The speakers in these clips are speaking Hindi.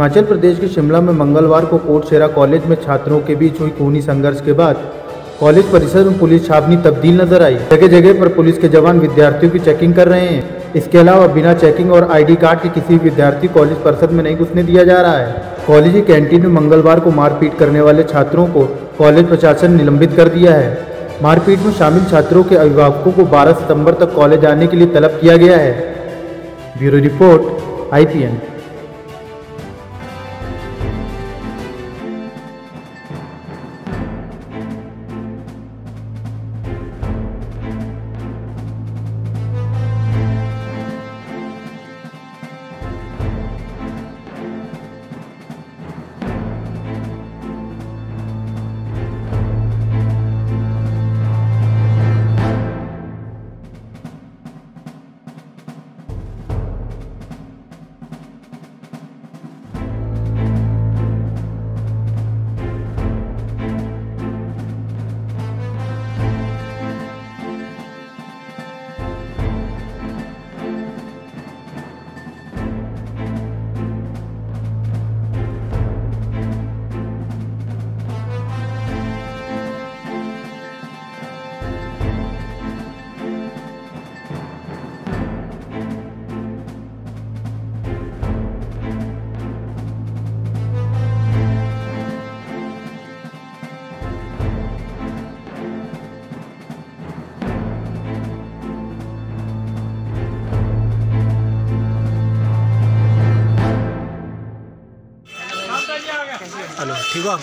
हिमाचल प्रदेश के शिमला में मंगलवार को कोटशेरा कॉलेज में छात्रों के बीच हुई खूनी संघर्ष के बाद कॉलेज परिसर में पुलिस छावनी तब्दील नजर आई। जगह जगह पर पुलिस के जवान विद्यार्थियों की चेकिंग कर रहे हैं। इसके अलावा बिना चेकिंग और आईडी कार्ड के किसी विद्यार्थी कॉलेज परिसर में नहीं घुसने दिया जा रहा है। कॉलेज की कैंटीन में मंगलवार को मारपीट करने वाले छात्रों को कॉलेज प्रशासन निलंबित कर दिया है। मारपीट में शामिल छात्रों के अभिभावकों को 12 सितंबर तक कॉलेज आने के लिए तलब किया गया है। Bureau report IPN। हेलो, ठीक हो? इधर आ जाओ,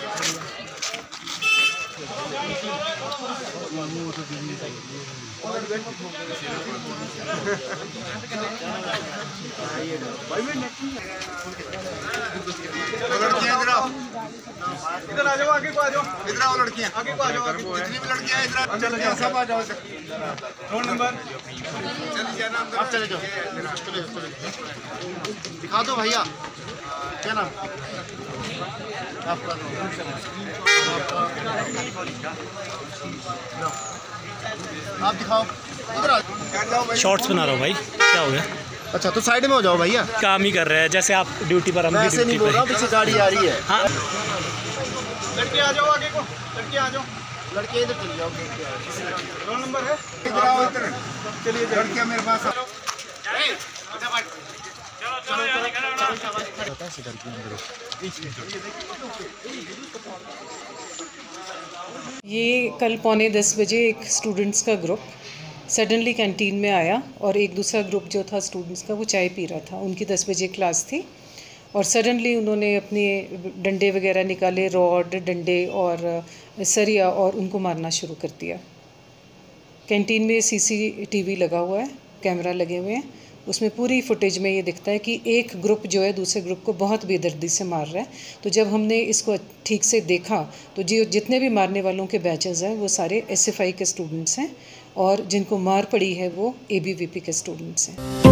आगे को आ जाओ, इधर आओ लड़कियां, आगे को आ जाओ, जितनी भी लड़कियां इधर आ, सब आ जाओ। रोल नंबर आप चले जाओ, दिखा दो भैया क्या नाम आप दिखाओ। इधर शॉर्ट्स बना रहा हूँ भाई, क्या हो गया? अच्छा तो साइड में हो जाओ भैया, काम ही कर रहे हैं जैसे आप ड्यूटी पर। हम ऐसे नहीं बोल रहा, पीछे गाड़ी आ रही है। हाँ लड़के आ जाओ, आगे को लड़के आ जाओ, लड़के इधर चले जाओ। रोल नंबर है, चलिए लड़कियाँ मेरे पास। ये कल पौने 10 बजे एक स्टूडेंट्स का ग्रुप सडनली कैंटीन में आया और एक दूसरा ग्रुप जो था स्टूडेंट्स का वो चाय पी रहा था। उनकी 10 बजे क्लास थी और सडनली उन्होंने अपने डंडे वगैरह निकाले, रॉड, डंडे और सरिया, और उनको मारना शुरू कर दिया। कैंटीन में CCTV लगा हुआ है, कैमरा लगे हुए हैं, उसमें पूरी फुटेज में ये दिखता है कि एक ग्रुप जो है दूसरे ग्रुप को बहुत बेदर्दी से मार रहा है। तो जब हमने इसको ठीक से देखा तो जितने भी मारने वालों के बैचेस हैं वो सारे SFI के स्टूडेंट्स हैं और जिनको मार पड़ी है वो ABVP के स्टूडेंट्स हैं।